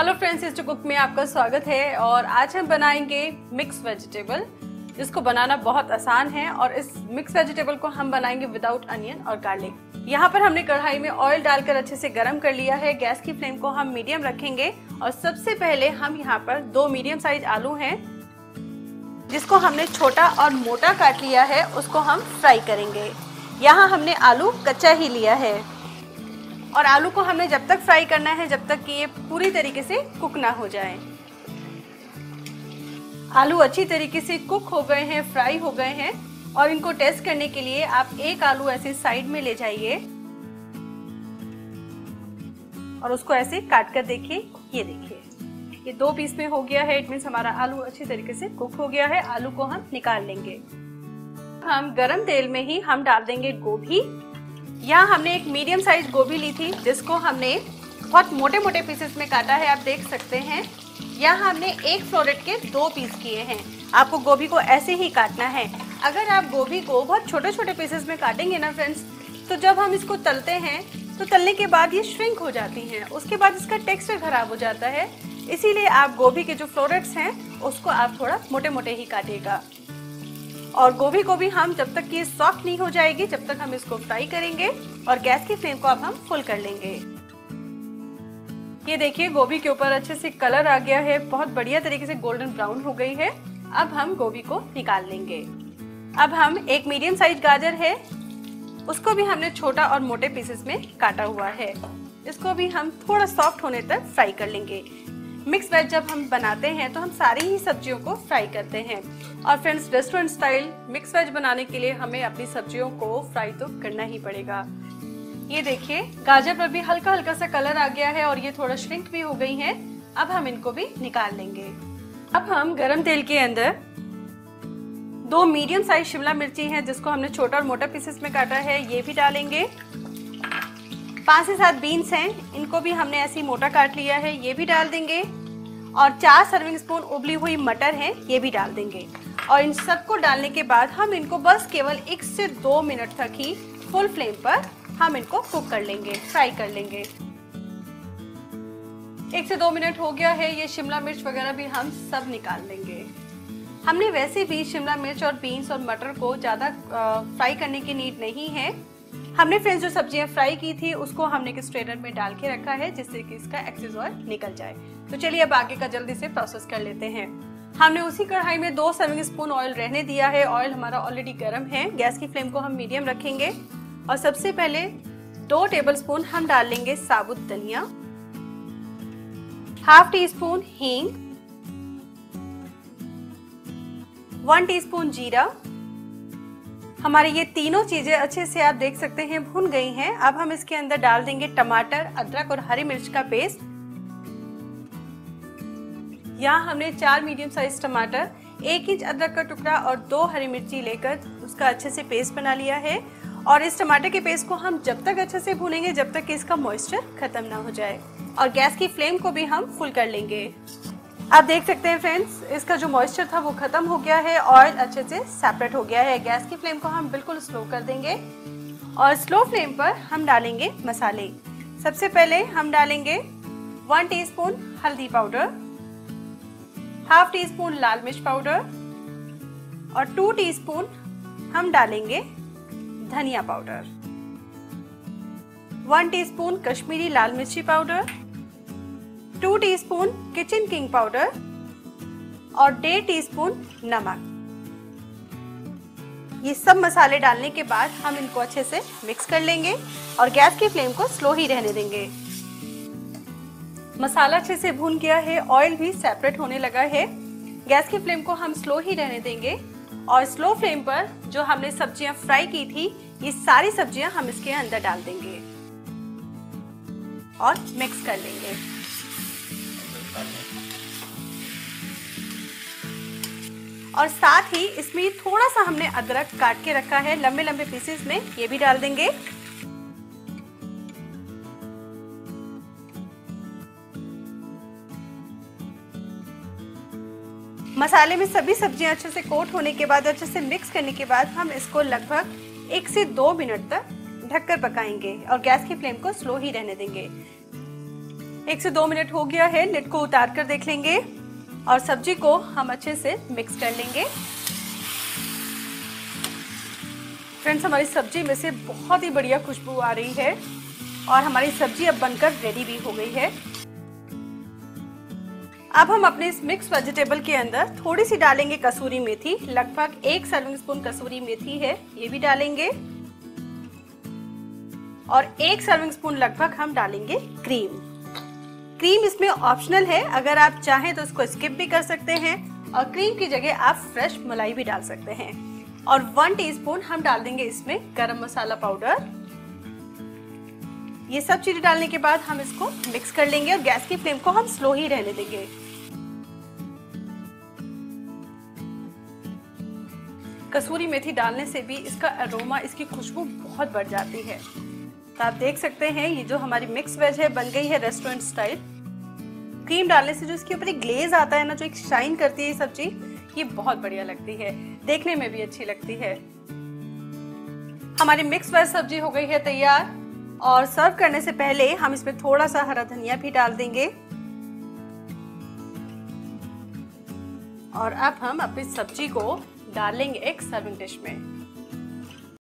Hello friends, इस cook में आपका स्वागत है। और आज हम बनाएंगे मिक्स वेजिटेबल, जिसको बनाना बहुत आसान है। और इस मिक्स वेजिटेबल को हम बनाएंगे विदाउट अनियन और गार्लिक। यहाँ पर हमने कढ़ाई में ऑयल डालकर अच्छे से गर्म कर लिया है। गैस की फ्लेम को हम मीडियम रखेंगे। और सबसे पहले हम यहाँ पर दो मीडियम साइज आलू हैं, जिसको हमने छोटा और मोटा काट लिया है, उसको हम फ्राई करेंगे। यहाँ हमने आलू कच्चा ही लिया है और आलू को हमने जब तक फ्राई करना है जब तक कि ये पूरी तरीके से कुक ना हो जाए। आलू अच्छी तरीके से कुक हो गए हैं, फ्राई हो गए हैं। और इनको टेस्ट करने के लिए आप एक आलू ऐसे साइड में ले जाइए और उसको ऐसे काट कर देखिए। ये देखिए ये दो पीस में हो गया है। इट मीन्स हमारा आलू अच्छी तरीके से कुक हो गया है। आलू को हम निकाल लेंगे। हम गरम तेल में ही हम डाल देंगे गोभी। यहाँ हमने एक मीडियम साइज गोभी ली थी, जिसको हमने बहुत मोटे मोटे पीसेस में काटा है, आप देख सकते हैं। यहाँ हमने एक फ्लोरेट के दो पीस किए हैं। आपको गोभी को ऐसे ही काटना है। अगर आप गोभी को बहुत छोटे छोटे पीसेस में काटेंगे ना फ्रेंड्स, तो जब हम इसको तलते हैं तो तलने के बाद ये श्रिंक हो जाती हैं। उसके बाद इसका टेक्सचर खराब हो जाता है। इसीलिए आप गोभी के जो फ्लोरेट्स हैं उसको आप थोड़ा मोटे मोटे ही काटिएगा। और गोभी को भी हम जब तक ये सॉफ्ट नहीं हो जाएगी जब तक हम इसको फ्राई करेंगे। और गैस की फ्लेम को अब हम फुल कर लेंगे। ये देखिए गोभी के ऊपर अच्छे से कलर आ गया है, बहुत बढ़िया तरीके से गोल्डन ब्राउन हो गई है। अब हम गोभी को निकाल लेंगे। अब हम एक मीडियम साइज गाजर है, उसको भी हमने छोटा और मोटे पीसेस में काटा हुआ है। इसको भी हम थोड़ा सॉफ्ट होने तक फ्राई कर लेंगे। मिक्स वेज जब हम बनाते हैं तो हम सारी ही सब्जियों को फ्राई करते हैं। और friends, restaurant style mix veg बनाने के लिए हमें अपनी सब्जियों को फ्राई तो करना ही पड़ेगा। ये देखिए गाजर पर भी हल्का हल्का सा कलर आ गया है और ये थोड़ा श्रिंक भी हो गई हैं। अब हम इनको भी निकाल लेंगे। अब हम गरम तेल के अंदर दो मीडियम साइज शिमला मिर्ची हैं, जिसको हमने छोटा और मोटा पीसेस में काटा है, ये भी डालेंगे। 5 से 7 बीन्स हैं, इनको भी हमने ऐसे ही मोटा काट लिया है, ये भी डाल देंगे। और 4 सर्विंग स्पून उबली हुई मटर है, ये भी डाल देंगे। और इन सबको डालने के बाद हम इनको बस केवल 1 से 2 मिनट तक ही फुल फ्लेम पर हम इनको कुक कर लेंगे, फ्राई कर लेंगे। 1 से 2 मिनट हो गया है। ये शिमला मिर्च वगैरह भी हम सब निकाल लेंगे। हमने वैसे भी शिमला मिर्च और बीन्स और मटर को ज़्यादा फ्राई करने की नीड नहीं है। हमने फ्रेंड्स जो सब्जियां फ्राई की थी उसको हमने एक स्ट्रेनर में डाल के रखा है, जिससे कि इसका एक्सेस ऑयल निकल जाए। तो चलिए अब आगे का जल्दी से प्रोसेस कर लेते हैं। हमने उसी कढ़ाई में 2 सर्विंग स्पून ऑयल रहने दिया है। ऑयल हमारा ऑलरेडी गर्म है। गैस की फ्लेम को हम मीडियम रखेंगे। और सबसे पहले 2 टेबलस्पून हम डाल लेंगे साबुत धनिया, 1/2 टीस्पून हींग, 1 टीस्पून जीरा। हमारे ये तीनों चीजें अच्छे से आप देख सकते हैं भुन गई हैं। अब हम इसके अंदर डाल देंगे टमाटर, अदरक और हरी मिर्च का पेस्ट। यहाँ हमने 4 मीडियम साइज टमाटर, 1 इंच अदरक का टुकड़ा और 2 हरी मिर्ची लेकर उसका अच्छे से पेस्ट बना लिया है। और इस टमाटर के पेस्ट को हम जब तक अच्छे से भूनेंगे जब तक कि इसका मॉइस्चर खत्म ना हो जाए। और गैस की फ्लेम को भी हम फुल कर लेंगे। आप देख सकते हैं फ्रेंड्स, इसका जो मॉइस्चर था वो खत्म हो गया है, ऑयल अच्छे से सेपरेट हो गया है। गैस की फ्लेम को हम बिल्कुल स्लो कर देंगे। और स्लो फ्लेम पर हम डालेंगे मसाले। सबसे पहले हम डालेंगे 1 टीस्पून हल्दी पाउडर, 1/2 टीस्पून लाल मिर्च पाउडर और 2 टीस्पून हम डालेंगे धनिया पाउडर, 1 टीस्पून कश्मीरी लाल मिर्ची powder, 2 teaspoon kitchen king powder और 1/2 टीस्पून नमक। ये सब मसाले डालने के बाद हम इनको अच्छे से मिक्स कर लेंगे। और गैस की फ्लेम को स्लो ही रहने देंगे। मसाला अच्छे से भून गया है, ऑयल भी सेपरेट होने लगा है। गैस की फ्लेम को हम स्लो ही रहने देंगे। और स्लो फ्लेम पर जो हमने सब्जियां फ्राई की थी ये सारी सब्जियां हम इसके अंदर डाल देंगे और मिक्स कर लेंगे। और साथ ही इसमें थोड़ा सा हमने अदरक काट के रखा है लंबे लंबे पीसेस में, ये भी डाल देंगे। मसाले में सभी सब्जियां अच्छे से कोट होने के बाद, अच्छे से मिक्स करने के बाद हम इसको लगभग 1 से 2 मिनट तक ढककर पकाएंगे। और गैस की फ्लेम को स्लो ही रहने देंगे। 1 से 2 मिनट हो गया है, लिड को उतार कर देख लेंगे और सब्जी को हम अच्छे से मिक्स कर लेंगे। फ्रेंड्स, हमारी सब्जी में से बहुत ही बढ़िया खुशबू आ रही है और हमारी सब्जी अब बनकर रेडी भी हो गई है। अब हम अपने इस मिक्स वेजिटेबल के अंदर थोड़ी सी डालेंगे कसूरी मेथी, लगभग 1 सर्विंग स्पून कसूरी मेथी है, ये भी डालेंगे और 1 सर्विंग स्पून लगभग हम डालेंगे क्रीम। क्रीम इसमें ऑप्शनल है, अगर आप चाहें तो इसको स्किप भी कर सकते हैं और क्रीम की जगह आप फ्रेश मलाई भी डाल सकते हैं। और 1 टीस्पून हम डाल देंगे इसमें गरम मसाला पाउडर। ये सब चीज़ें डालने के बाद हम इसको मिक्स कर लेंगे और गैस की फ्लेम को हम स्लो ही रहने देंगे। कसूरी मेथी डालने से भी इसका अरोमा, इसकी खुशबू बहुत बढ़ जाती है। तो आप देख सकते हैं ये जो हमारी मिक्स वेज है बन गई है रेस्टोरेंट स्टाइल। क्रीम डालने से जो इसके ऊपर एक ग्लेज आता है ना, जो एक शाइन करती है ये सब्जी, ये बहुत बढ़िया लगती है, देखने में भी अच्छी लगती है। हमारी मिक्स वेज सब्जी हो गई है तैयार और सर्व करने से पहले हम इसमें थोड़ा सा हरा धनिया भी डाल देंगे। और अब हम अपनी सब्जी को डालेंगे एक सर्विंग डिश में।